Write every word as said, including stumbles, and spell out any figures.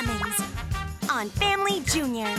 Lemmings on Family Junior